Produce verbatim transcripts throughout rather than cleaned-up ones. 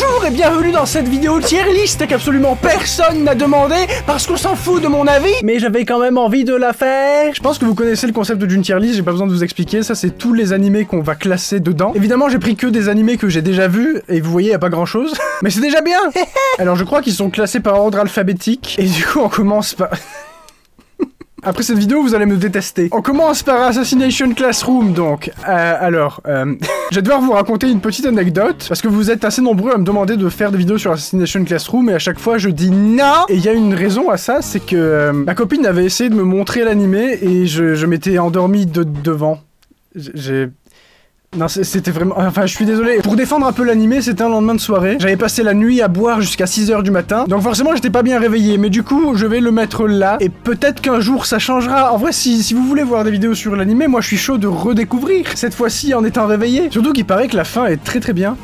Bonjour et bienvenue dans cette vidéo tier list qu'absolument personne n'a demandé parce qu'on s'en fout de mon avis, mais j'avais quand même envie de la faire. Je pense que vous connaissez le concept d'une tier list, j'ai pas besoin de vous expliquer, ça c'est tous les animés qu'on va classer dedans. Évidemment j'ai pris que des animés que j'ai déjà vus et vous voyez y a pas grand chose, mais c'est déjà bien. Alors je crois qu'ils sont classés par ordre alphabétique et du coup on commence par... Après cette vidéo, vous allez me détester. On commence par Assassination Classroom, donc. Euh, alors, euh... je vais devoir vous raconter une petite anecdote, parce que vous êtes assez nombreux à me demander de faire des vidéos sur Assassination Classroom, et à chaque fois, je dis non. Et il y a une raison à ça, c'est que euh, ma copine avait essayé de me montrer l'animé, et je, je m'étais endormi de devant. J'ai... Non, c'était vraiment... Enfin, je suis désolé. Pour défendre un peu l'animé, c'était un lendemain de soirée. J'avais passé la nuit à boire jusqu'à six heures du matin. Donc forcément, j'étais pas bien réveillé. Mais du coup, je vais le mettre là. Et peut-être qu'un jour, ça changera. En vrai, si, si vous voulez voir des vidéos sur l'animé, moi, je suis chaud de redécouvrir. Cette fois-ci, en étant réveillé. Surtout qu'il paraît que la fin est très très bien.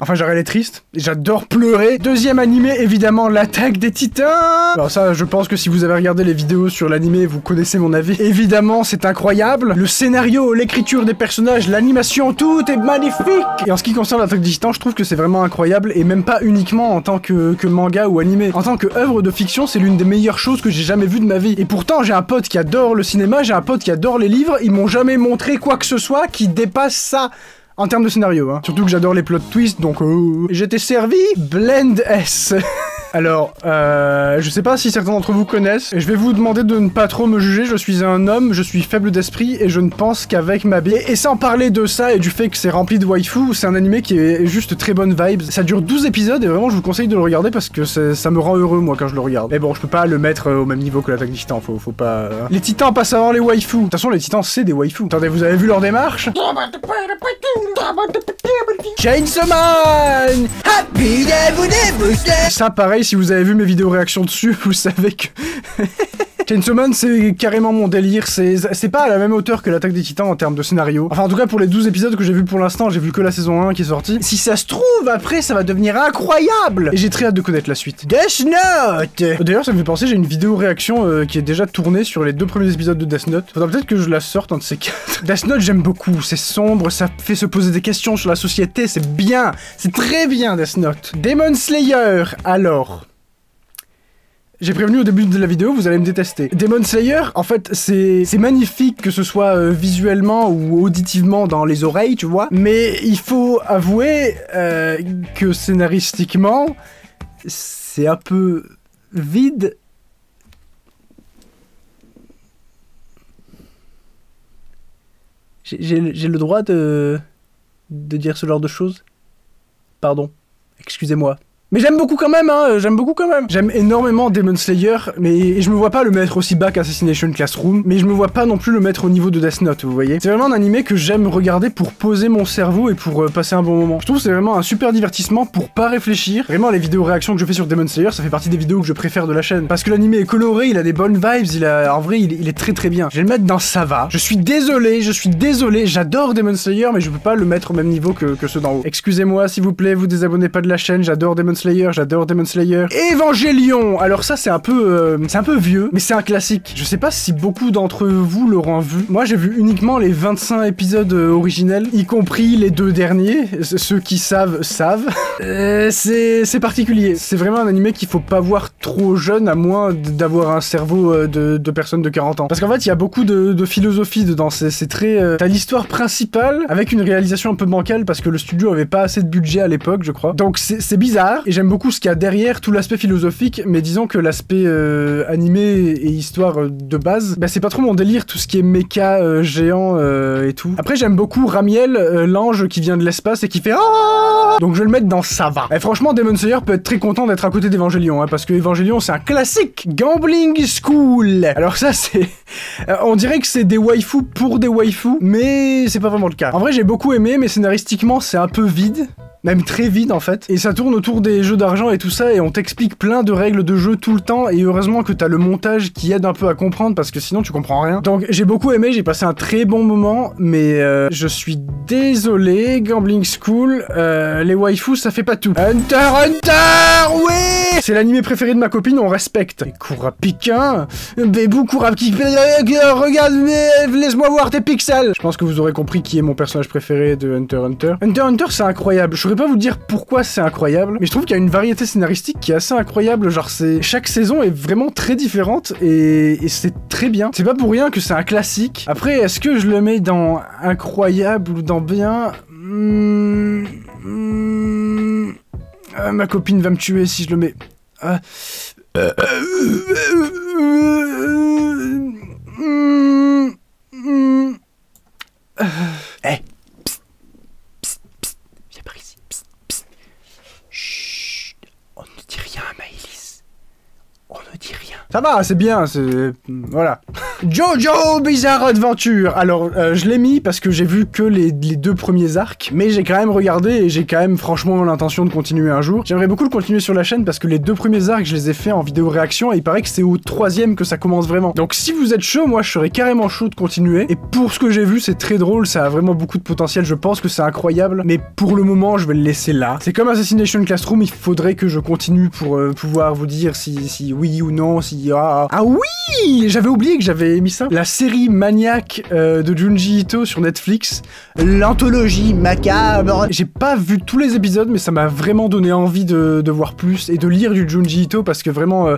Enfin, j'arrête les tristes. J'adore pleurer. Deuxième animé, évidemment, l'Attaque des Titans. Alors ça, je pense que si vous avez regardé les vidéos sur l'animé, vous connaissez mon avis. Évidemment, c'est incroyable. Le scénario, l'écriture des personnages, l'animation, tout est magnifique. Et en ce qui concerne l'Attaque des Titans, je trouve que c'est vraiment incroyable. Et même pas uniquement en tant que, que manga ou animé. En tant que œuvre de fiction, c'est l'une des meilleures choses que j'ai jamais vues de ma vie. Et pourtant, j'ai un pote qui adore le cinéma, j'ai un pote qui adore les livres. Ils m'ont jamais montré quoi que ce soit qui dépasse ça. En termes de scénario, hein. Surtout que j'adore les plot twists, donc... Euh... J'étais servi Blend S. Alors, euh, je sais pas si certains d'entre vous connaissent, et je vais vous demander de ne pas trop me juger, je suis un homme, je suis faible d'esprit, et je ne pense qu'avec ma bille. Et sans parler de ça, et du fait que c'est rempli de waifu, c'est un animé qui est juste très bonne vibe. Ça dure douze épisodes, et vraiment je vous conseille de le regarder, parce que ça me rend heureux, moi, quand je le regarde. Mais bon, je peux pas le mettre au même niveau que l'Attaque des Titans, faut, faut pas... Euh... Les Titans passent avant les waifus. De toute façon, les Titans, c'est des waifus. Attendez, vous avez vu leur démarche? Chainsaw Man! Happy day. Ça, pareil, si vous avez vu mes vidéos réactions dessus, vous savez que... Chainsaw Man, c'est carrément mon délire, c'est pas à la même hauteur que l'Attaque des Titans en termes de scénario. Enfin, en tout cas, pour les douze épisodes que j'ai vu pour l'instant, j'ai vu que la saison un qui est sortie. Si ça se trouve, après, ça va devenir incroyable. Et j'ai très hâte de connaître la suite. Death Note. D'ailleurs, ça me fait penser, j'ai une vidéo réaction euh, qui est déjà tournée sur les deux premiers épisodes de Death Note. Faudra peut-être que je la sorte, un de ces quatre. Death Note, j'aime beaucoup, c'est sombre, ça fait se poser des questions sur la société, c'est bien. C'est très bien, Death Note. Demon Slayer, alors... J'ai prévenu au début de la vidéo, vous allez me détester. Demon Slayer, en fait, c'est magnifique, que ce soit euh, visuellement ou auditivement dans les oreilles, tu vois. Mais il faut avouer euh, que scénaristiquement, c'est un peu vide. J'ai le droit de, de dire ce genre de choses? Pardon, excusez-moi. Mais j'aime beaucoup quand même, hein, j'aime beaucoup quand même. J'aime énormément Demon Slayer, mais je me vois pas le mettre aussi bas qu'Assassination Classroom, mais je me vois pas non plus le mettre au niveau de Death Note, vous voyez. C'est vraiment un animé que j'aime regarder pour poser mon cerveau et pour euh, passer un bon moment. Je trouve que c'est vraiment un super divertissement pour pas réfléchir. Vraiment, les vidéos réactions que je fais sur Demon Slayer, ça fait partie des vidéos que je préfère de la chaîne. Parce que l'animé est coloré, il a des bonnes vibes, il a... en vrai, il, il est très très bien. Je vais le mettre dans ça va. Je suis désolé, je suis désolé, j'adore Demon Slayer, mais je peux pas le mettre au même niveau que, que ceux d'en haut. Excusez-moi, s'il vous plaît, vous désabonnez pas de la chaîne, j'adore Demon Slayer. Slayer, j'adore Demon Slayer. Evangelion. Alors ça c'est un peu euh, c'est un peu vieux, mais c'est un classique. Je sais pas si beaucoup d'entre vous l'auront vu. Moi j'ai vu uniquement les vingt-cinq épisodes euh, originels, y compris les deux derniers. C ceux qui savent savent. euh, c'est particulier. C'est vraiment un animé qu'il faut pas voir trop jeune, à moins d'avoir un cerveau euh, de, de personne de quarante ans. Parce qu'en fait il y a beaucoup de, de philosophie dedans. C'est très euh... t'as l'histoire principale avec une réalisation un peu bancale parce que le studio avait pas assez de budget à l'époque, je crois. Donc c'est bizarre. Et j'aime beaucoup ce qu'il y a derrière, tout l'aspect philosophique, mais disons que l'aspect euh, animé et histoire euh, de base, bah c'est pas trop mon délire, tout ce qui est méca, euh, géant euh, et tout. Après j'aime beaucoup Ramiel, euh, l'ange qui vient de l'espace et qui fait ah. Donc je vais le mettre dans ça va. Et franchement Demon Slayer peut être très content d'être à côté d'Evangelion, hein, parce que Evangelion c'est un classique. Gambling School. Alors ça c'est... Euh, on dirait que c'est des waifus pour des waifus, mais c'est pas vraiment le cas. En vrai j'ai beaucoup aimé, mais scénaristiquement c'est un peu vide. Même très vide en fait, et ça tourne autour des jeux d'argent et tout ça, et on t'explique plein de règles de jeu tout le temps, et heureusement que t'as le montage qui aide un peu à comprendre, parce que sinon tu comprends rien. Donc j'ai beaucoup aimé, j'ai passé un très bon moment, mais euh, je suis désolé, Gambling School, euh, les waifus ça fait pas tout. Hunter Hunter, oui. C'est l'animé préféré de ma copine, on respecte. Kurapikin, Bébou Kurapikin, regarde, laisse-moi voir tes pixels. Je pense que vous aurez compris qui est mon personnage préféré de Hunter Hunter. Hunter Hunter c'est incroyable, je saurais pas vous dire pourquoi c'est incroyable, mais je trouve qu'il y a une variété scénaristique qui est assez incroyable, genre c'est... Chaque saison est vraiment très différente et, et c'est très bien. C'est pas pour rien que c'est un classique. Après, est-ce que je le mets dans incroyable ou dans bien? Mmh... Mmh... Euh, ma copine va me tuer si je le mets. Euh... Euh... Euh... Mmh... Mmh... Euh... Hey. Ça va, c'est bien, c'est... Voilà. JoJo Bizarre Adventure. Alors, euh, je l'ai mis parce que j'ai vu que les, les deux premiers arcs, mais j'ai quand même regardé et j'ai quand même franchement l'intention de continuer un jour. J'aimerais beaucoup le continuer sur la chaîne parce que les deux premiers arcs, je les ai fait en vidéo réaction et il paraît que c'est au troisième que ça commence vraiment. Donc si vous êtes chaud, moi je serais carrément chaud de continuer. Et pour ce que j'ai vu, c'est très drôle, ça a vraiment beaucoup de potentiel, je pense que c'est incroyable. Mais pour le moment, je vais le laisser là. C'est comme Assassination Classroom, il faudrait que je continue pour euh, pouvoir vous dire si, si oui ou non, si... Ah, ah oui, j'avais oublié que j'avais mis ça. La série Maniaque euh, de Junji Ito sur Netflix. L'anthologie macabre. J'ai pas vu tous les épisodes, mais ça m'a vraiment donné envie de, de voir plus et de lire du Junji Ito parce que vraiment, euh,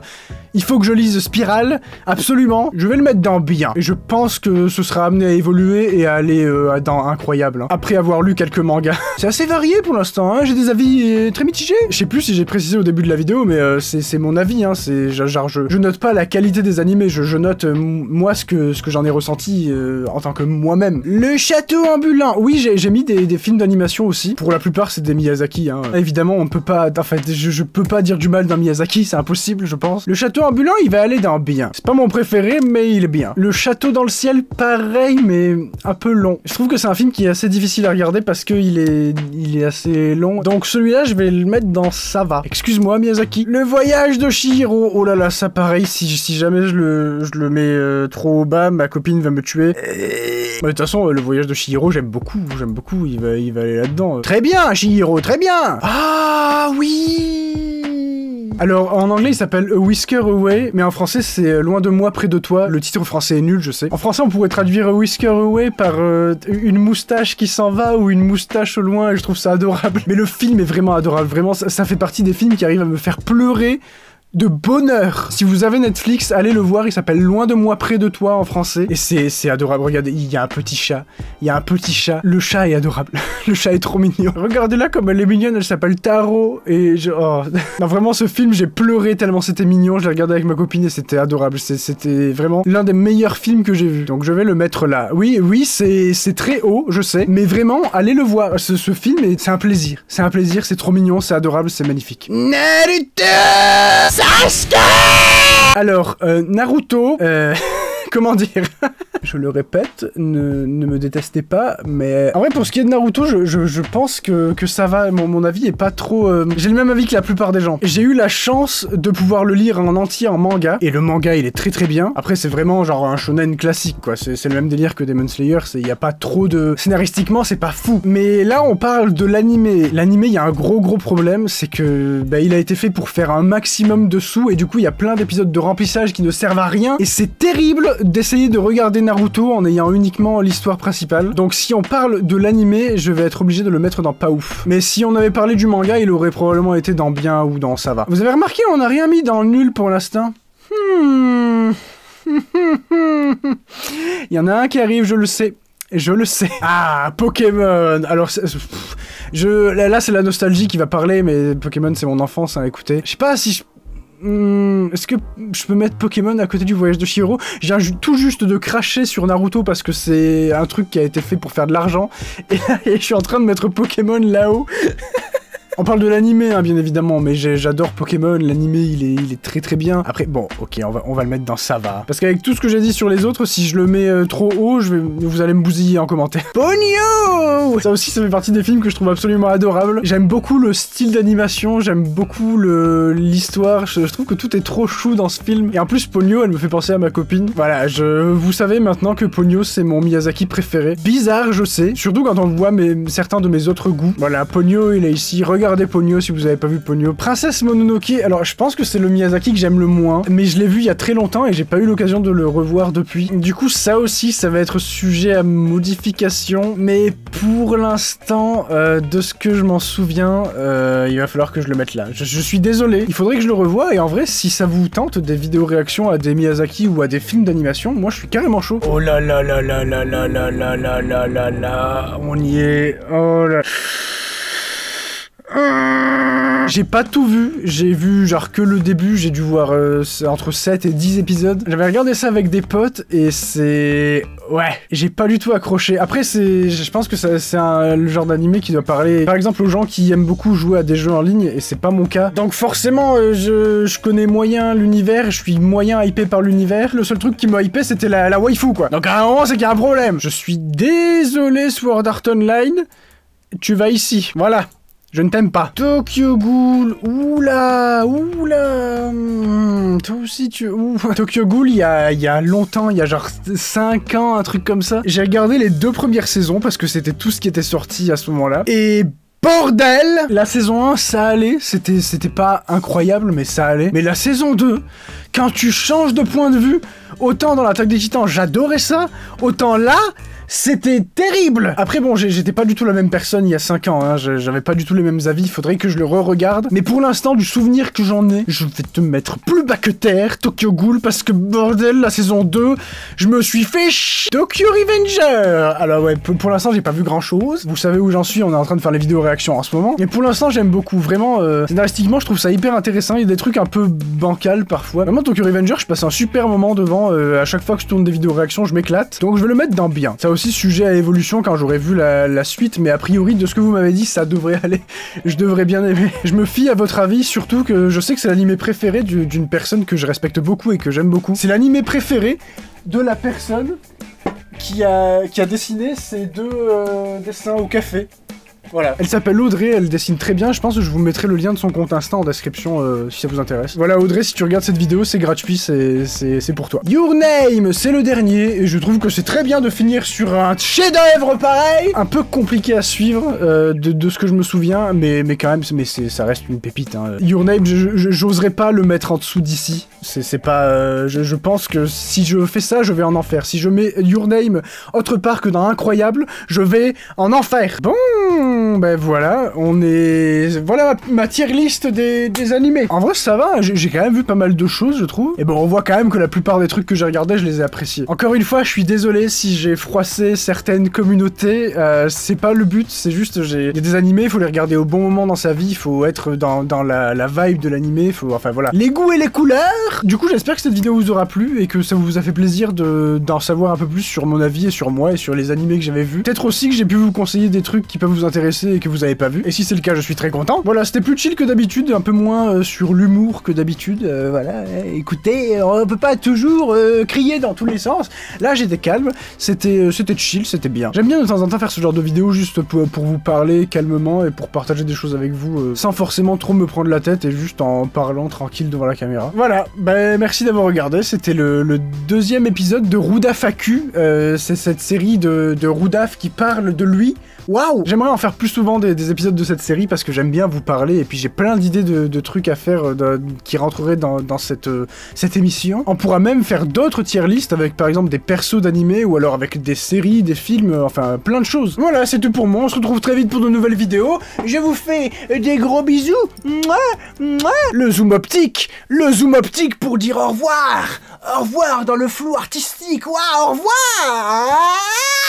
il faut que je lise Spirale, absolument. Je vais le mettre dans bien. Et je pense que ce sera amené à évoluer et à aller euh, dans incroyable. Hein, après avoir lu quelques mangas. C'est assez varié pour l'instant, hein, j'ai des avis très mitigés. Je sais plus si j'ai précisé au début de la vidéo, mais euh, c'est mon avis. Hein, c'est genre je... je note pas la qualité des animés, je, je note euh, moi ce que, ce que j'en ai ressenti euh, en tant que moi-même. Le château ambulant. Oui, j'ai mis des, des films d'animation aussi. Pour la plupart, c'est des Miyazaki. Hein. Évidemment, on peut pas... Enfin, je, je peux pas dire du mal d'un Miyazaki, c'est impossible, je pense. Le château ambulant, il va aller dans bien. C'est pas mon préféré, mais il est bien. Le château dans le ciel, pareil, mais un peu long. Je trouve que c'est un film qui est assez difficile à regarder parce qu'il est, il est assez long. Donc celui-là, je vais le mettre dans ça va. Excuse-moi, Miyazaki. Le voyage de Chihiro. Oh là là, ça paraît. Si, si jamais je le, je le mets euh, trop bas, ma copine va me tuer. De toute façon, euh, le voyage de Chihiro, j'aime beaucoup, j'aime beaucoup, il va, il va aller là-dedans. Euh. Très bien, Chihiro, très bien. Ah oui. Alors, en anglais, il s'appelle A Whisker Away, mais en français, c'est Loin de moi, près de toi. Le titre français est nul, je sais. En français, on pourrait traduire A Whisker Away par euh, une moustache qui s'en va ou une moustache au loin, et je trouve ça adorable. Mais le film est vraiment adorable, vraiment, ça, ça fait partie des films qui arrivent à me faire pleurer de bonheur. Si vous avez Netflix, allez le voir, il s'appelle Loin de moi, près de toi en français. Et c'est adorable, regardez, il y a un petit chat. Il y a un petit chat. Le chat est adorable. Le chat est trop mignon. Regardez-la comme elle est mignonne, elle s'appelle Taro. Et je... Oh. Non, vraiment, ce film, j'ai pleuré tellement c'était mignon. Je l'ai regardé avec ma copine et c'était adorable. C'était vraiment l'un des meilleurs films que j'ai vu. Donc je vais le mettre là. Oui, oui, c'est très haut, je sais. Mais vraiment, allez le voir. Ce, ce film, c'est un plaisir. C'est un plaisir, c'est trop mignon, c'est adorable, c'est magnifique. Naruto! Alors, euh, Naruto, euh, comment dire? Je le répète, ne, ne me détestez pas, mais... En vrai, pour ce qui est de Naruto, je, je, je pense que, que ça va, mon, mon avis est pas trop... Euh... J'ai le même avis que la plupart des gens. J'ai eu la chance de pouvoir le lire en entier en manga, et le manga, il est très très bien. Après, c'est vraiment genre un shonen classique, quoi. C'est le même délire que Demon Slayer, il n'y a pas trop de... Scénaristiquement, c'est pas fou. Mais là, on parle de l'animé. L'animé, il y a un gros gros problème, c'est que... Bah, il a été fait pour faire un maximum de sous, et du coup, il y a plein d'épisodes de remplissage qui ne servent à rien, et c'est terrible d'essayer de regarder Naruto en ayant uniquement l'histoire principale. Donc si on parle de l'animé, je vais être obligé de le mettre dans pas ouf. Mais si on avait parlé du manga, il aurait probablement été dans bien ou dans ça va. Vous avez remarqué, on n'a rien mis dans nul pour l'instant. Hmm. Il y en a un qui arrive, je le sais. Je le sais. Ah, Pokémon. Alors, je... là, c'est la nostalgie qui va parler, mais Pokémon, c'est mon enfance, hein, écoutez. Je sais pas si je... Hum, est-ce que je peux mettre Pokémon à côté du voyage de Chihiro? J'ai tout juste de cracher sur Naruto parce que c'est un truc qui a été fait pour faire de l'argent. Et, et je suis en train de mettre Pokémon là-haut. On parle de l'animé, hein, bien évidemment, mais j'adore Pokémon, l'animé, il est, il est très très bien. Après, bon, ok, on va, on va le mettre dans ça va. Parce qu'avec tout ce que j'ai dit sur les autres, si je le mets euh, trop haut, je vais, vous allez me bousiller en commentaire. Ponyo! Ça aussi, ça fait partie des films que je trouve absolument adorables. J'aime beaucoup le style d'animation, j'aime beaucoup l'histoire, je, je trouve que tout est trop chou dans ce film. Et en plus, Ponyo, elle me fait penser à ma copine. Voilà, je, vous savez maintenant que Ponyo, c'est mon Miyazaki préféré. Bizarre, je sais, surtout quand on voit mes, certains de mes autres goûts. Voilà, Ponyo, il est ici, regarde. regardez Ponyo si vous avez pas vu Ponyo. Princess Mononoke, alors je pense que c'est le Miyazaki que j'aime le moins, mais je l'ai vu il y a très longtemps et j'ai pas eu l'occasion de le revoir depuis. Du coup ça aussi, ça va être sujet à modification, mais pour l'instant, euh, de ce que je m'en souviens, euh, il va falloir que je le mette là. Je, je suis désolé, il faudrait que je le revoie, et en vrai, si ça vous tente des vidéos réactions à des Miyazaki ou à des films d'animation, moi je suis carrément chaud. Oh là là là là là là là là là là là là, on y est, oh là... J'ai pas tout vu, j'ai vu genre que le début, j'ai dû voir euh, entre sept et dix épisodes. J'avais regardé ça avec des potes et c'est... Ouais, j'ai pas du tout accroché. Après, c'est, je pense que c'est le genre d'animé qui doit parler, par exemple, aux gens qui aiment beaucoup jouer à des jeux en ligne, et c'est pas mon cas. Donc forcément, euh, je, je connais moyen l'univers, je suis moyen hypé par l'univers. Le seul truc qui m'a hypé, c'était la, la waifu, quoi. Donc à un moment, c'est qu'il y a un problème. Je suis désolé, Sword Art Online, tu vas ici, voilà. Je ne t'aime pas. Tokyo Ghoul, oula, oula, mmh, toi aussi tu... Ouh. Tokyo Ghoul, il y a, y a longtemps, il y a genre cinq ans, un truc comme ça. J'ai regardé les deux premières saisons, parce que c'était tout ce qui était sorti à ce moment-là, et... Bordel! La saison un, ça allait, c'était pas incroyable, mais ça allait. Mais la saison deux, quand tu changes de point de vue, autant dans l'Attaque des Titans, j'adorais ça, autant là, c'était terrible! Après bon, j'étais pas du tout la même personne il y a cinq ans, hein, j'avais pas du tout les mêmes avis, il faudrait que je le re-regarde. Mais pour l'instant, du souvenir que j'en ai, je vais te mettre plus bas que terre, Tokyo Ghoul, parce que bordel, la saison deux, je me suis fait ch... Tokyo Revengers! Alors ouais, pour, pour l'instant, j'ai pas vu grand-chose. Vous savez où j'en suis, on est en train de faire les vidéos réactions en ce moment, mais pour l'instant j'aime beaucoup, vraiment euh, scénaristiquement je trouve ça hyper intéressant, il y a des trucs un peu bancals parfois. Vraiment Tokyo Revengers, je passe un super moment devant, euh, à chaque fois que je tourne des vidéos réactions je m'éclate, donc je vais le mettre dans bien. Ça aussi sujet à évolution quand j'aurai vu la, la suite, mais a priori de ce que vous m'avez dit ça devrait aller, je devrais bien aimer. Je me fie à votre avis, surtout que je sais que c'est l'animé préféré d'une du, personne que je respecte beaucoup et que j'aime beaucoup. C'est l'animé préféré de la personne qui a, qui a dessiné ces deux euh, dessins au café. Voilà. Elle s'appelle Audrey, elle dessine très bien, je pense que je vous mettrai le lien de son compte Insta en description euh, si ça vous intéresse. Voilà Audrey, si tu regardes cette vidéo, c'est gratuit, c'est pour toi. Your Name, c'est le dernier, et je trouve que c'est très bien de finir sur un chef-d'œuvre pareil. Un peu compliqué à suivre, euh, de, de ce que je me souviens, mais, mais quand même, mais ça reste une pépite. Hein. Your Name, j'oserais pas le mettre en dessous d'ici, c'est pas... Euh, je, je pense que si je fais ça, je vais en enfer. Si je mets Your Name autre part que dans Incroyable, je vais en enfer. Bon... Ben voilà, on est... Voilà ma tier list des, des animés. En vrai, ça va, j'ai quand même vu pas mal de choses, je trouve. Et bon, on voit quand même que la plupart des trucs que j'ai regardés, je les ai appréciés. Encore une fois, je suis désolé si j'ai froissé certaines communautés. Euh, c'est pas le but, c'est juste... Il y a des animés, il faut les regarder au bon moment dans sa vie, il faut être dans, dans la, la vibe de l'animé, faut... Enfin, voilà. Les goûts et les couleurs. Du coup, j'espère que cette vidéo vous aura plu et que ça vous a fait plaisir de d'en savoir un peu plus sur mon avis et sur moi et sur les animés que j'avais vus. Peut-être aussi que j'ai pu vous conseiller des trucs qui peuvent vous intéresser et que vous avez pas vu, et si c'est le cas je suis très content. Voilà, c'était plus chill que d'habitude, un peu moins euh, sur l'humour que d'habitude, euh, voilà, écoutez, on peut pas toujours euh, crier dans tous les sens, là j'étais calme, c'était euh, c'était chill, c'était bien. J'aime bien de temps en temps faire ce genre de vidéo juste pour, pour vous parler calmement et pour partager des choses avec vous euh, sans forcément trop me prendre la tête et juste en parlant tranquille devant la caméra. Voilà, ben merci d'avoir regardé, c'était le, le deuxième épisode de ROUDAF A Q, euh, c'est cette série de, de ROUDAF qui parle de lui. Waouh! J'aimerais en faire plus souvent des, des épisodes de cette série parce que j'aime bien vous parler et puis j'ai plein d'idées de, de trucs à faire de, qui rentreraient dans, dans cette, euh, cette émission. On pourra même faire d'autres tier list avec par exemple des persos d'animés ou alors avec des séries, des films, euh, enfin plein de choses. Voilà, c'est tout pour moi, on se retrouve très vite pour de nouvelles vidéos. Je vous fais des gros bisous. Mouah, mouah. Le zoom optique, le zoom optique pour dire au revoir. Au revoir dans le flou artistique. Waouh, au revoir.